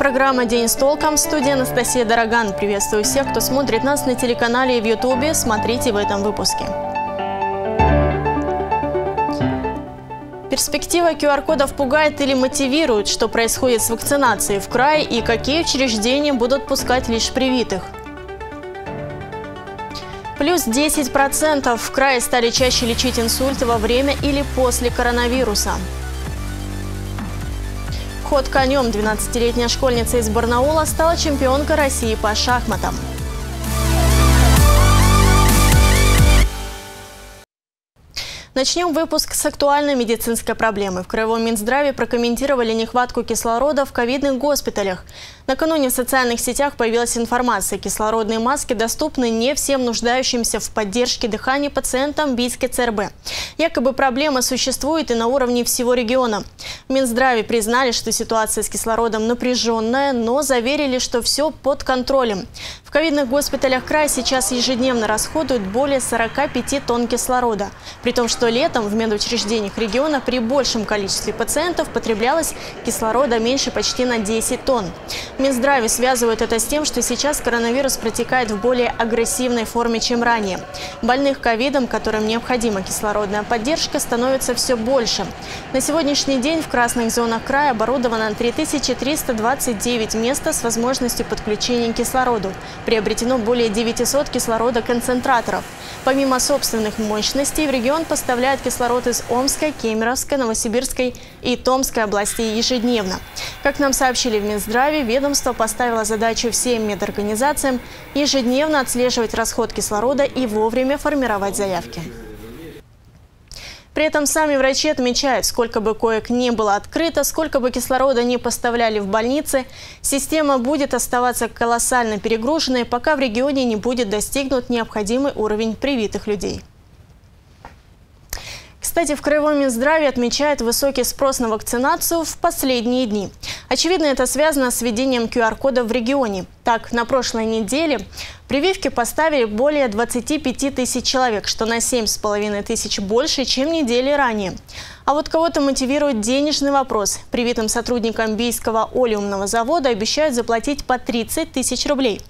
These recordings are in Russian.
программа «День с толком», в студии Анастасия Дороган. Приветствую всех, кто смотрит нас на телеканале и в Ютубе. Смотрите в этом выпуске. Перспектива QR-кодов пугает или мотивирует? Что происходит с вакцинацией в крае и какие учреждения будут пускать лишь привитых? Плюс 10% в крае стали чаще лечить инсульты во время или после коронавируса. Ход конем. 12-летняя школьница из Барнаула стала чемпионкой России по шахматам. Начнем выпуск с актуальной медицинской проблемы. В Краевом Минздраве прокомментировали нехватку кислорода в ковидных госпиталях. Накануне в социальных сетях появилась информация: кислородные маски доступны не всем нуждающимся в поддержке дыхания пациентам Бийской ЦРБ. Якобы проблема существует и на уровне всего региона. В Минздраве признали, что ситуация с кислородом напряженная, но заверили, что все под контролем. В ковидных госпиталях края сейчас ежедневно расходуют более 45 тонн кислорода. При том, что летом в медучреждениях региона при большем количестве пациентов потреблялось кислорода меньше почти на 10 тонн. В Минздраве связывают это с тем, что сейчас коронавирус протекает в более агрессивной форме, чем ранее. Больных ковидом, которым необходима кислородная поддержка, становится все больше. На сегодняшний день в красных зонах края оборудовано 3329 мест с возможностью подключения к кислороду. Приобретено более 900 кислородоконцентраторов. Помимо собственных мощностей в регион поставляют кислород из Омской, Кемеровской, Новосибирской и Томской областей ежедневно. Как нам сообщили в Минздраве, ведомство поставило задачу всем медорганизациям ежедневно отслеживать расход кислорода и вовремя формировать заявки. При этом сами врачи отмечают, сколько бы коек не было открыто, сколько бы кислорода не поставляли в больницы, система будет оставаться колоссально перегруженной, пока в регионе не будет достигнут необходимый уровень привитых людей. Кстати, в Краевом Минздраве отмечают высокий спрос на вакцинацию в последние дни. Очевидно, это связано с введением QR-кода в регионе. Так, на прошлой неделе прививки поставили более 25 тысяч человек, что на 7,5 тысяч больше, чем недели ранее. А вот кого-то мотивирует денежный вопрос. Привитым сотрудникам Бийского олиумного завода обещают заплатить по 30 тысяч рублей.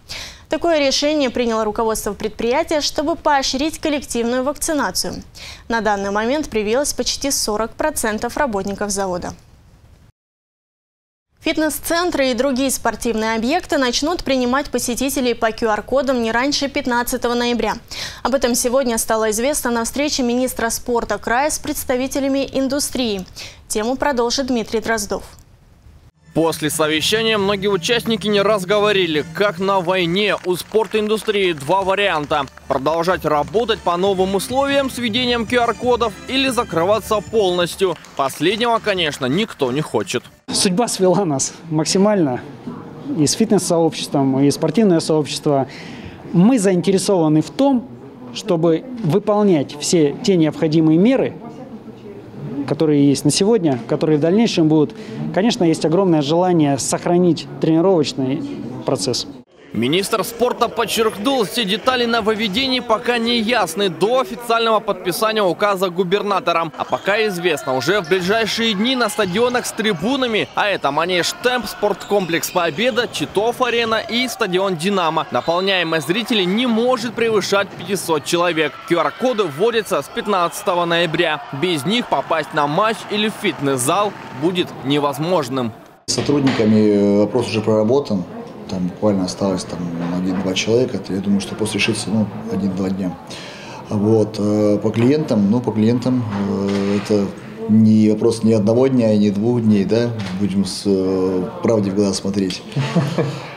Такое решение приняло руководство предприятия, чтобы поощрить коллективную вакцинацию. На данный момент привилось почти 40% работников завода. Фитнес-центры и другие спортивные объекты начнут принимать посетителей по QR-кодам не раньше 15 ноября. Об этом сегодня стало известно на встрече министра спорта края с представителями индустрии. Тему продолжит Дмитрий Дроздов. После совещания многие участники не раз говорили, как на войне, у спортиндустрии два варианта: продолжать работать по новым условиям с введением QR-кодов или закрываться полностью. Последнего, конечно, никто не хочет. Судьба свела нас максимально и с фитнес-сообществом, и спортивное сообщество. Мы заинтересованы в том, чтобы выполнять все те необходимые меры, которые есть на сегодня, которые в дальнейшем будут. Конечно, есть огромное желание сохранить тренировочный процесс. Министр спорта подчеркнул, все детали на выведении пока не ясны до официального подписания указа губернатором. А пока известно, уже в ближайшие дни на стадионах с трибунами, а это Манеж-Темп, спорткомплекс «Победа», Читов арена и стадион «Динамо», наполняемость зрителей не может превышать 500 человек. QR-коды вводятся с 15 ноября. Без них попасть на матч или фитнес-зал будет невозможным. С сотрудниками вопрос уже проработан. Там буквально осталось там 1-2 человека. Я думаю, что после решится 1-2 дня. Вот. По клиентам, это не вопрос ни одного дня, ни двух дней, да, будем с правде в глаза смотреть.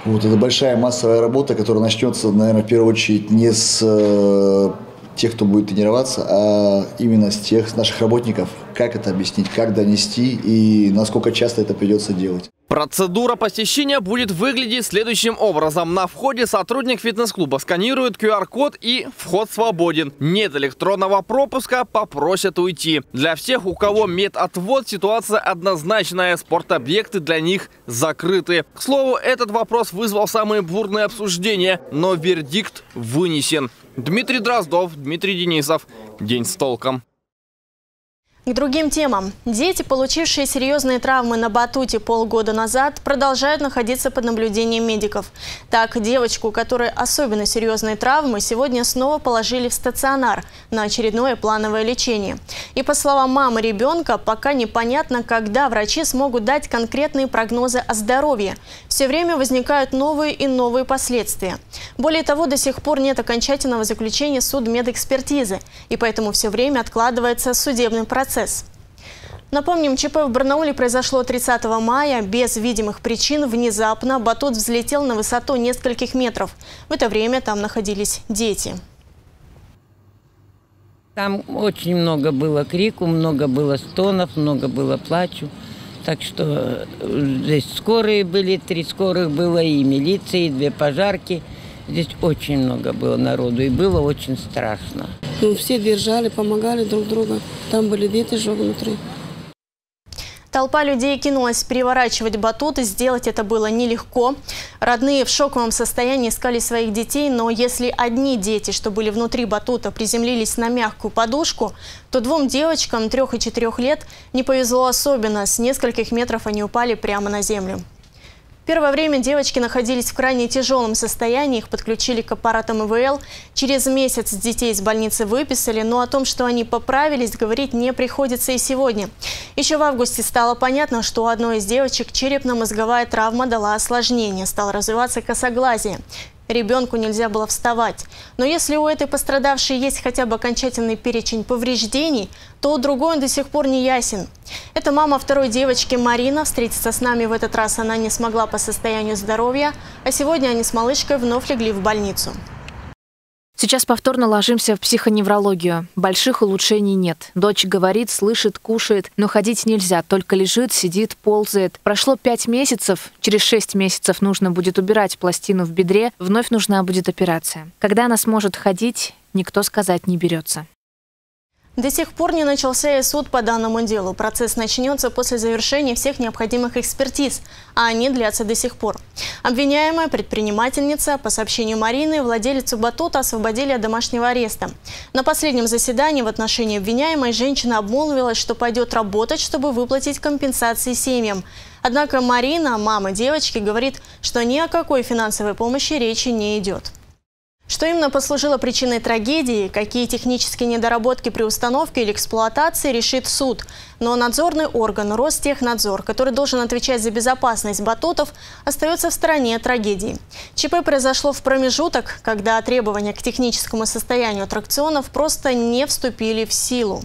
Вот это большая массовая работа, которая начнется, наверное, в первую очередь не с тех, кто будет тренироваться, а именно с тех, с наших работников. Как это объяснить, как донести и насколько часто это придется делать. Процедура посещения будет выглядеть следующим образом. На входе сотрудник фитнес-клуба сканирует QR-код и вход свободен. Нет электронного пропуска, попросят уйти. Для всех, у кого медотвод, ситуация однозначная. Спортобъекты для них закрыты. К слову, этот вопрос вызвал самые бурные обсуждения, но вердикт вынесен. Дмитрий Дроздов, Дмитрий Денисов. День с толком. К другим темам. Дети, получившие серьезные травмы на батуте полгода назад, продолжают находиться под наблюдением медиков. Так, девочку, у которой особенно серьезные травмы, сегодня снова положили в стационар на очередное плановое лечение. И по словам мамы ребенка, пока непонятно, когда врачи смогут дать конкретные прогнозы о здоровье. Все время возникают новые и новые последствия. Более того, до сих пор нет окончательного заключения судмедэкспертизы, и поэтому все время откладывается судебный процесс. Напомним, ЧП в Барнауле произошло 30 мая. Без видимых причин внезапно батут взлетел на высоту нескольких метров. В это время там находились дети. Там очень много было крику, много было стонов, много было плачу. Так что здесь скорые были, 3 скорых было, и милиции, и 2 пожарки. Здесь очень много было народу, и было очень страшно. Ну, все держали, помогали друг другу. Там были дети же внутри. Толпа людей кинулась переворачивать батут, и сделать это было нелегко. Родные в шоковом состоянии искали своих детей, но если одни дети, что были внутри батута, приземлились на мягкую подушку, то 2 девочкам 3 и 4 лет не повезло особенно. С нескольких метров они упали прямо на землю. Первое время девочки находились в крайне тяжелом состоянии, их подключили к аппаратам ИВЛ. Через месяц детей из больницы выписали, но о том, что они поправились, говорить не приходится и сегодня. Еще в августе стало понятно, что у одной из девочек черепно-мозговая травма дала осложнение, стало развиваться косоглазие. Ребенку нельзя было вставать. Но если у этой пострадавшей есть хотя бы окончательный перечень повреждений, то у другой он до сих пор не ясен. Это мама 2-й девочки Марина. Встретиться с нами в этот раз она не смогла по состоянию здоровья, а сегодня они с малышкой вновь легли в больницу. Сейчас повторно ложимся в психоневрологию. Больших улучшений нет. Дочь говорит, слышит, кушает, но ходить нельзя. Только лежит, сидит, ползает. Прошло 5 месяцев. Через 6 месяцев нужно будет убирать пластину в бедре. Вновь нужна будет операция. Когда она сможет ходить, никто сказать не берется. До сих пор не начался и суд по данному делу. Процесс начнется после завершения всех необходимых экспертиз, а они длятся до сих пор. Обвиняемая предпринимательница, по сообщению Марины, владелицу батута освободили от домашнего ареста. На последнем заседании в отношении обвиняемой женщина обмолвилась, что пойдет работать, чтобы выплатить компенсации семьям. Однако Марина, мама девочки, говорит, что ни о какой финансовой помощи речи не идет. Что именно послужило причиной трагедии, какие технические недоработки при установке или эксплуатации, решит суд. Но надзорный орган Ростехнадзор, который должен отвечать за безопасность батутов, остается в стороне от трагедии. ЧП произошло в промежуток, когда требования к техническому состоянию аттракционов просто не вступили в силу.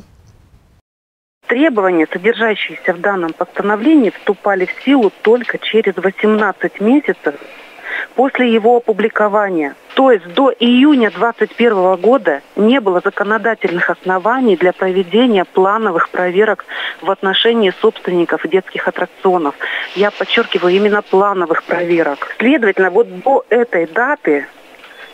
Требования, содержащиеся в данном постановлении, вступали в силу только через 18 месяцев после его опубликования. То есть до июня 2021 года не было законодательных оснований для проведения плановых проверок в отношении собственников детских аттракционов. Я подчеркиваю, именно плановых проверок. Следовательно, вот до этой даты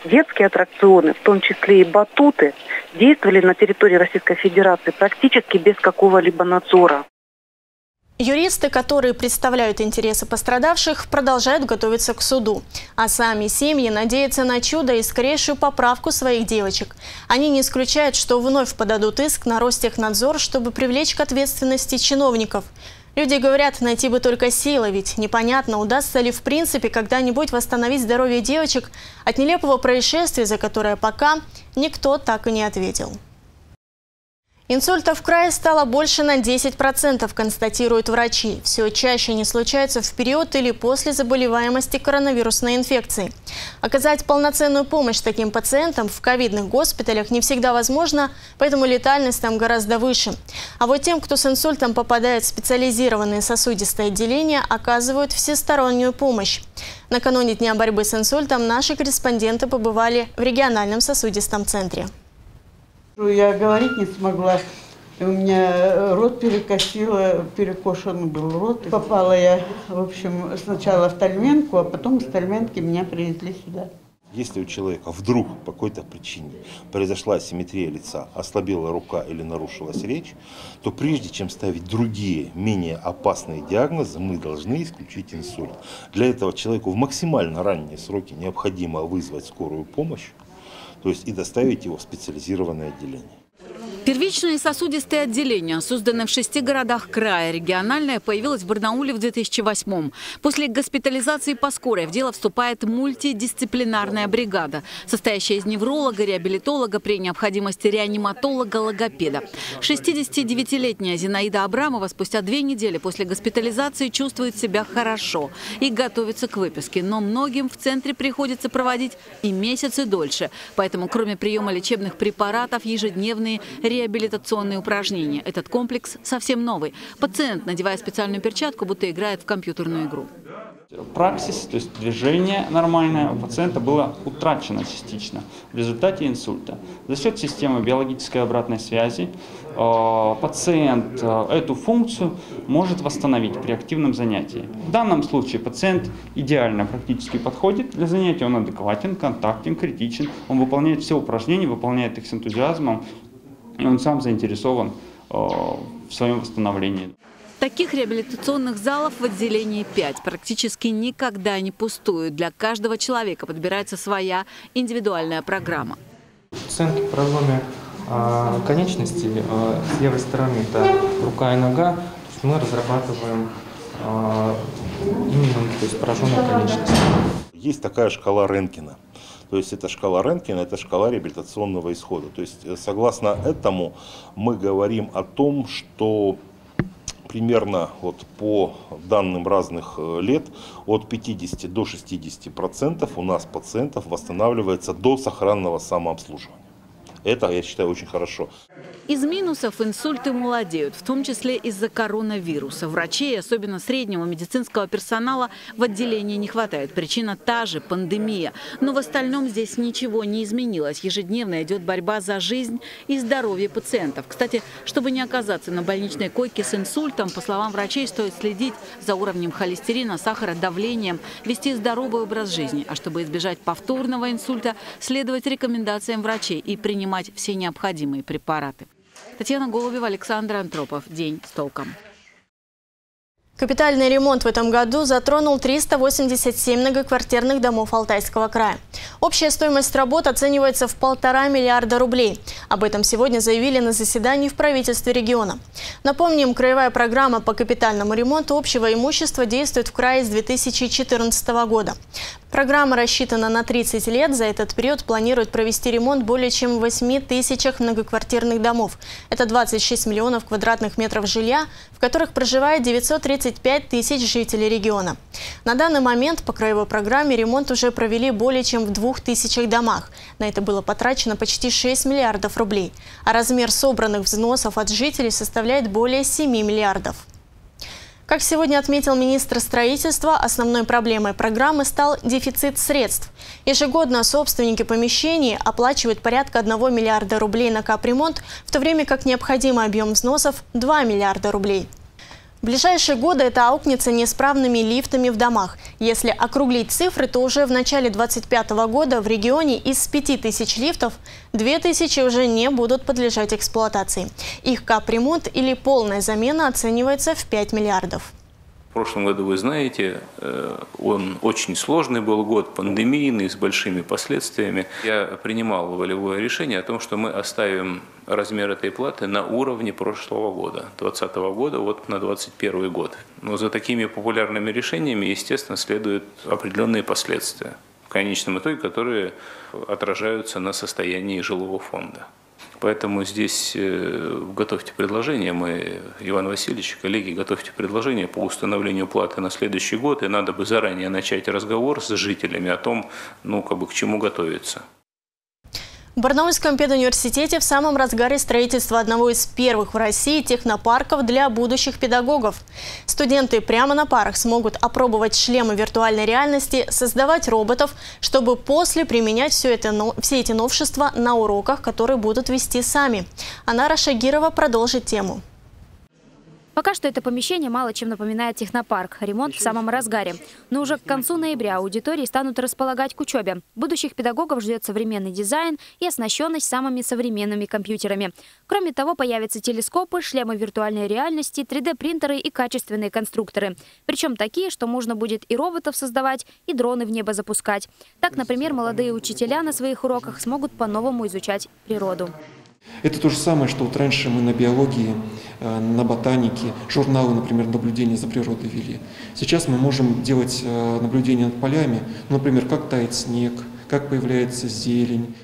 детские аттракционы, в том числе и батуты, действовали на территории Российской Федерации практически без какого-либо надзора. Юристы, которые представляют интересы пострадавших, продолжают готовиться к суду. А сами семьи надеются на чудо и скорейшую поправку своих девочек. Они не исключают, что вновь подадут иск на Ростехнадзор, чтобы привлечь к ответственности чиновников. Люди говорят, найти бы только силы, ведь непонятно, удастся ли в принципе когда-нибудь восстановить здоровье девочек от нелепого происшествия, за которое пока никто так и не ответил. Инсультов в крае стало больше на 10%, констатируют врачи. Все чаще они случаются в период или после заболеваемости коронавирусной инфекцией. Оказать полноценную помощь таким пациентам в ковидных госпиталях не всегда возможно, поэтому летальность там гораздо выше. А вот тем, кто с инсультом попадает в специализированные сосудистые отделения, оказывают всестороннюю помощь. Накануне Дня борьбы с инсультом наши корреспонденты побывали в региональном сосудистом центре. Я говорить не смогла. У меня рот перекосило, перекошен был рот. Попала я, в общем, сначала в Тальменку, а потом из Тальменки меня привезли сюда. Если у человека вдруг по какой-то причине произошла асимметрия лица, ослабела рука или нарушилась речь, то прежде чем ставить другие, менее опасные диагнозы, мы должны исключить инсульт. Для этого человеку в максимально ранние сроки необходимо вызвать скорую помощь, то есть и доставить его в специализированное отделение. Первичное и сосудистое отделение, созданное в 6 городах края, региональное появилось в Барнауле в 2008-м. После госпитализации по скорой в дело вступает мультидисциплинарная бригада, состоящая из невролога, реабилитолога, при необходимости реаниматолога, логопеда. 69-летняя Зинаида Абрамова спустя 2 недели после госпитализации чувствует себя хорошо и готовится к выписке. Но многим в центре приходится проводить и месяцы дольше. Поэтому кроме приема лечебных препаратов, ежедневные реабилитационные упражнения. Этот комплекс совсем новый. Пациент, надевая специальную перчатку, будто играет в компьютерную игру. Праксис, то есть движение нормальное, у пациента было утрачено частично в результате инсульта. За счет системы биологической обратной связи пациент эту функцию может восстановить при активном занятии. В данном случае пациент идеально практически подходит для занятия, он адекватен, контактен, критичен, он выполняет все упражнения, выполняет их с энтузиазмом, и он сам заинтересован в своем восстановлении. Таких реабилитационных залов в отделении 5 практически никогда не пустуют. Для каждого человека подбирается своя индивидуальная программа. В центре программы конечностей с левой стороны это рука и нога. Мы разрабатываем именно пораженные конечности. Есть такая шкала Ренкина. То есть это шкала Ренкина, это шкала реабилитационного исхода. То есть согласно этому мы говорим о том, что примерно вот по данным разных лет от 50 до 60% у нас пациентов восстанавливается до сохранного самообслуживания. Это, я считаю, очень хорошо. Из минусов инсульты молодеют, в том числе из-за коронавируса. Врачей, особенно среднего медицинского персонала, в отделении не хватает. Причина та же – пандемия. Но в остальном здесь ничего не изменилось. Ежедневно идет борьба за жизнь и здоровье пациентов. Кстати, чтобы не оказаться на больничной койке с инсультом, по словам врачей, стоит следить за уровнем холестерина, сахара, давлением, вести здоровый образ жизни. А чтобы избежать повторного инсульта, следовать рекомендациям врачей и принимать все необходимые препараты. Татьяна Голубева, Александр Антропов. День с толком. Капитальный ремонт в этом году затронул 387 многоквартирных домов Алтайского края. Общая стоимость работ оценивается в 1,5 миллиарда рублей. Об этом сегодня заявили на заседании в правительстве региона. Напомним, краевая программа по капитальному ремонту общего имущества действует в крае с 2014 года. Программа рассчитана на 30 лет. За этот период планируют провести ремонт более чем в 8 тысячах многоквартирных домов. Это 26 миллионов квадратных метров жилья, в которых проживает 935 тысяч жителей региона. На данный момент по краевой программе ремонт уже провели более чем в 2000 домах. На это было потрачено почти 6 миллиардов рублей. А размер собранных взносов от жителей составляет более 7 миллиардов. Как сегодня отметил министр строительства, основной проблемой программы стал дефицит средств. Ежегодно собственники помещений оплачивают порядка 1 миллиарда рублей на капремонт, в то время как необходимый объем взносов – 2 миллиарда рублей. В ближайшие годы это аукнется неисправными лифтами в домах. Если округлить цифры, то уже в начале 2025 года в регионе из 5000 лифтов 2000 уже не будут подлежать эксплуатации. Их капремонт или полная замена оценивается в 5 миллиардов. В прошлом году, вы знаете, он очень сложный был год, пандемийный, с большими последствиями. Я принимал волевое решение о том, что мы оставим размер этой платы на уровне прошлого года, 2020 года, вот на 2021 год. Но за такими популярными решениями, естественно, следуют определенные последствия, в конечном итоге, которые отражаются на состоянии жилого фонда. Поэтому здесь готовьте предложение, мы, Иван Васильевич, коллеги, готовьте предложение по установлению платы на следующий год, и надо бы заранее начать разговор с жителями о том, к чему готовиться. В Барнаульском педуниверситете в самом разгаре строительство одного из первых в России технопарков для будущих педагогов. Студенты прямо на парах смогут опробовать шлемы виртуальной реальности, создавать роботов, чтобы после применять все эти новшества на уроках, которые будут вести сами. Анара Шагирова продолжит тему. Пока что это помещение мало чем напоминает технопарк. Ремонт в самом разгаре. Но уже к концу ноября аудитории станут располагать к учебе. Будущих педагогов ждет современный дизайн и оснащенность самыми современными компьютерами. Кроме того, появятся телескопы, шлемы виртуальной реальности, 3D-принтеры и качественные конструкторы. Причем такие, что можно будет и роботов создавать, и дроны в небо запускать. Так, например, молодые учителя на своих уроках смогут по-новому изучать природу. Это то же самое, что вот раньше мы на биологии, на ботанике, журналы, например, наблюдения за природой вели. Сейчас мы можем делать наблюдения над полями, например, как тает снег, как появляется зелень.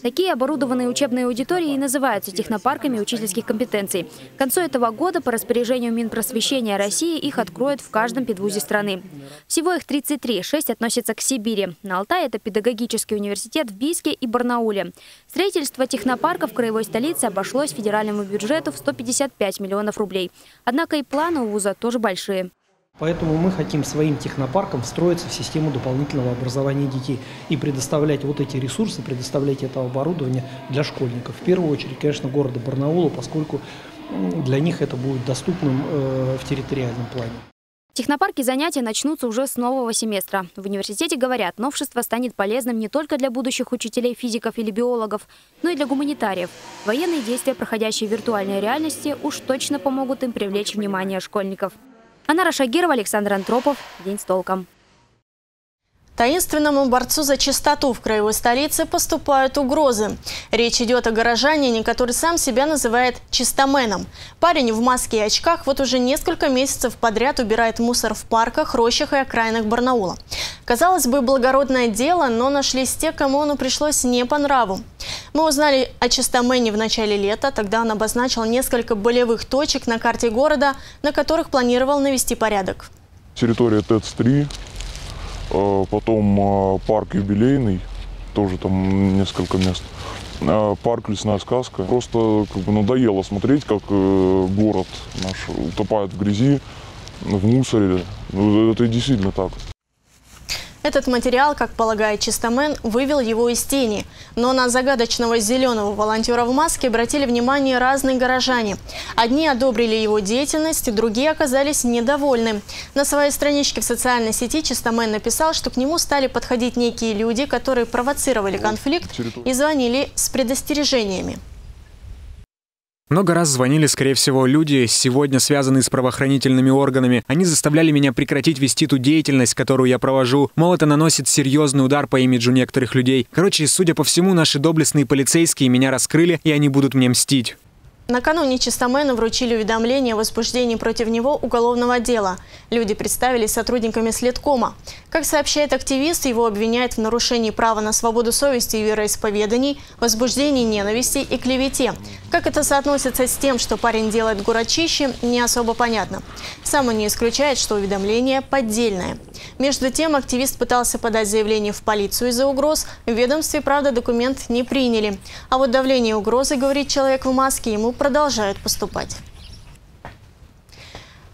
Такие оборудованные учебные аудитории называются технопарками учительских компетенций. К концу этого года по распоряжению Минпросвещения России их откроют в каждом педвузе страны. Всего их 33, 6 относятся к Сибири. На Алтае это педагогический университет в Бийске и Барнауле. Строительство технопарков в краевой столице обошлось федеральному бюджету в 155 миллионов рублей. Однако и планы у вуза тоже большие. Поэтому мы хотим своим технопарком встроиться в систему дополнительного образования детей и предоставлять вот эти ресурсы, предоставлять это оборудование для школьников. В первую очередь, конечно, города Барнаула, поскольку для них это будет доступным в территориальном плане. Технопарки занятия начнутся уже с нового семестра. В университете говорят, новшество станет полезным не только для будущих учителей, физиков или биологов, но и для гуманитариев. Военные действия, проходящие в виртуальной реальности, уж точно помогут им привлечь внимание школьников. Анара Шагирова, Александр Антропов. День с толком. Таинственному борцу за чистоту в краевой столице поступают угрозы. Речь идет о горожанине, который сам себя называет чистомэном. Парень в маске и очках вот уже несколько месяцев подряд убирает мусор в парках, рощах и окраинах Барнаула. Казалось бы, благородное дело, но нашлись те, кому оно пришлось не по нраву. Мы узнали о чистомэне в начале лета. Тогда он обозначил несколько болевых точек на карте города, на которых планировал навести порядок. Территория ТЭЦ-3. Потом парк Юбилейный, тоже там несколько мест. Парк Лесная сказка. Просто как бы надоело смотреть, как город наш утопает в грязи, в мусоре. Это действительно так. Этот материал, как полагает Чистомэн, вывел его из тени. Но на загадочного зеленого волонтера в маске обратили внимание разные горожане. Одни одобрили его деятельность, другие оказались недовольны. На своей страничке в социальной сети Чистомэн написал, что к нему стали подходить некие люди, которые провоцировали конфликт и звонили с предостережениями. Много раз звонили, скорее всего, люди, сегодня связанные с правоохранительными органами. Они заставляли меня прекратить вести ту деятельность, которую я провожу. Мол, это наносит серьезный удар по имиджу некоторых людей. Короче, судя по всему, наши доблестные полицейские меня раскрыли, и они будут мне мстить. Накануне Чистомэну вручили уведомление о возбуждении против него уголовного дела. Люди представились сотрудниками следкома. Как сообщает активист, его обвиняют в нарушении права на свободу совести и вероисповеданий, возбуждении ненависти и клевете. Как это соотносится с тем, что парень делает город чище, не особо понятно. Сам он не исключает, что уведомление поддельное. Между тем, активист пытался подать заявление в полицию из-за угроз. В ведомстве, правда, документ не приняли. А вот давление и угрозы, говорит человек в маске, ему продолжают поступать.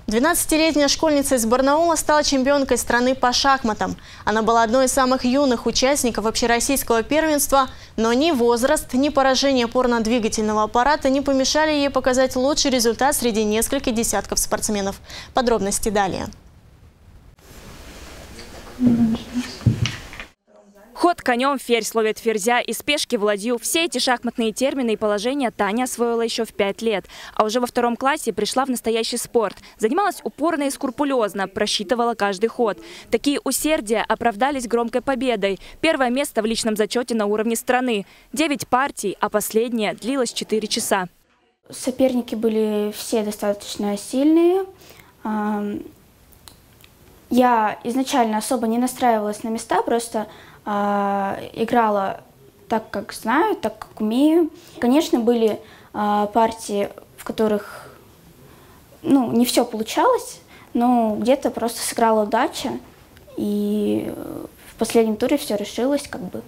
12-летняя школьница из Барнаула стала чемпионкой страны по шахматам. Она была одной из самых юных участников общероссийского первенства, но ни возраст, ни поражение опорно-двигательного аппарата не помешали ей показать лучший результат среди нескольких десятков спортсменов. Подробности далее. Ход конем, ферзь ловит ферзя, из пешки в ладью. Все эти шахматные термины и положения Таня освоила еще в 5 лет. А уже во втором классе пришла в настоящий спорт. Занималась упорно и скрупулезно, просчитывала каждый ход. Такие усердия оправдались громкой победой. Первое место в личном зачете на уровне страны. 9 партий, а последняя длилась 4 часа. Соперники были все достаточно сильные. Я изначально особо не настраивалась на места, просто играла так, как знаю, так, как умею. Конечно, были партии, в которых не все получалось, но где-то просто сыграла удача, и в последнем туре все решилось, как бы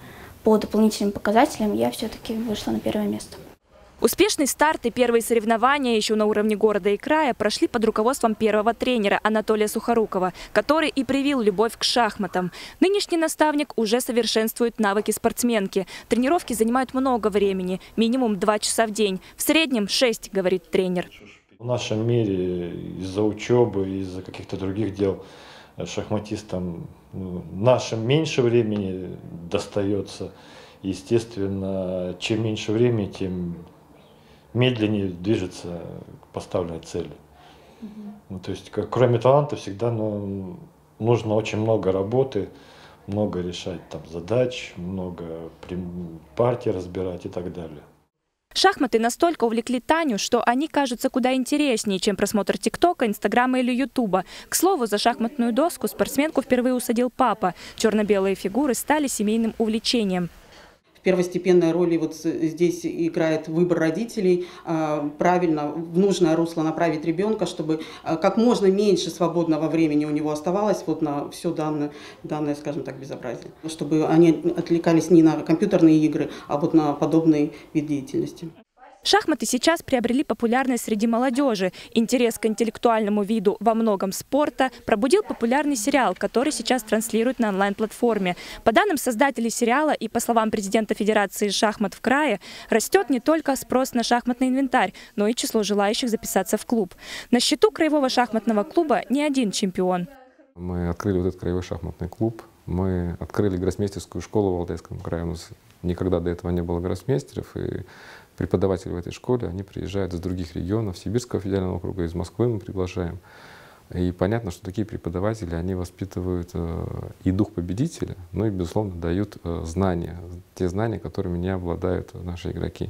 по дополнительным показателям я все-таки вышла на первое место. Успешный старт и первые соревнования еще на уровне города и края прошли под руководством первого тренера Анатолия Сухорукова, который и привил любовь к шахматам. Нынешний наставник уже совершенствует навыки спортсменки. Тренировки занимают много времени, минимум 2 часа в день. В среднем 6, говорит тренер. В нашем мире из-за учебы, из-за каких-то других дел шахматистам нашим меньше времени достается. Естественно, чем меньше времени, тем медленнее движется к поставленной цели. То есть, кроме таланта, всегда нужно очень много работы, много решать задач, много партий разбирать и так далее. Шахматы настолько увлекли Таню, что они кажутся куда интереснее, чем просмотр ТикТока, Инстаграма или Ютуба. К слову, за шахматную доску спортсменку впервые усадил папа. Черно-белые фигуры стали семейным увлечением. Первостепенной роли вот здесь играет выбор родителей, правильно, в нужное русло направить ребенка, чтобы как можно меньше свободного времени у него оставалось вот на все данное, скажем так, безобразие. Чтобы они отвлекались не на компьютерные игры, а вот на подобный вид деятельности. Шахматы сейчас приобрели популярность среди молодежи. Интерес к интеллектуальному виду во многом спорта пробудил популярный сериал, который сейчас транслируют на онлайн-платформе. По данным создателей сериала и по словам президента Федерации шахмат в крае, растет не только спрос на шахматный инвентарь, но и число желающих записаться в клуб. На счету краевого шахматного клуба не один чемпион. Мы открыли вот этот краевой шахматный клуб, мы открыли гроссмейстерскую школу в Алтайском крае. У нас никогда до этого не было гроссмейстеров, и преподаватели в этой школе, они приезжают из других регионов, Сибирского федерального округа, из Москвы мы приглашаем. И понятно, что такие преподаватели, они воспитывают и дух победителя, но и, безусловно, дают знания, те знания, которыми не обладают наши игроки.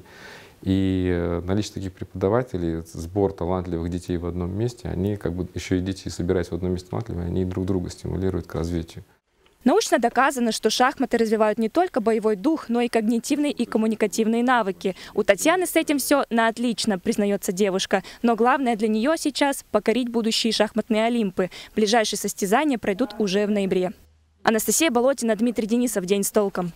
И наличие таких преподавателей, сбор талантливых детей в одном месте, они как бы еще и дети, собираясь в одном месте талантливые, они друг друга стимулируют к развитию. Научно доказано, что шахматы развивают не только боевой дух, но и когнитивные и коммуникативные навыки. У Татьяны с этим все на отлично, признается девушка. Но главное для нее сейчас – покорить будущие шахматные олимпы. Ближайшие состязания пройдут уже в ноябре. Анастасия Болотина, Дмитрий Денисов. День с толком.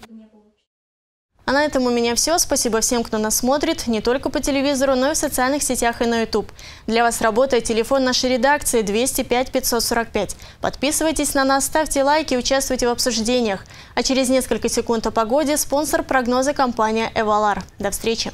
А на этом у меня все. Спасибо всем, кто нас смотрит не только по телевизору, но и в социальных сетях и на YouTube. Для вас работает телефон нашей редакции 205 545. Подписывайтесь на нас, ставьте лайки, участвуйте в обсуждениях. А через несколько секунд о погоде спонсор прогноза компания «Эвалар». До встречи!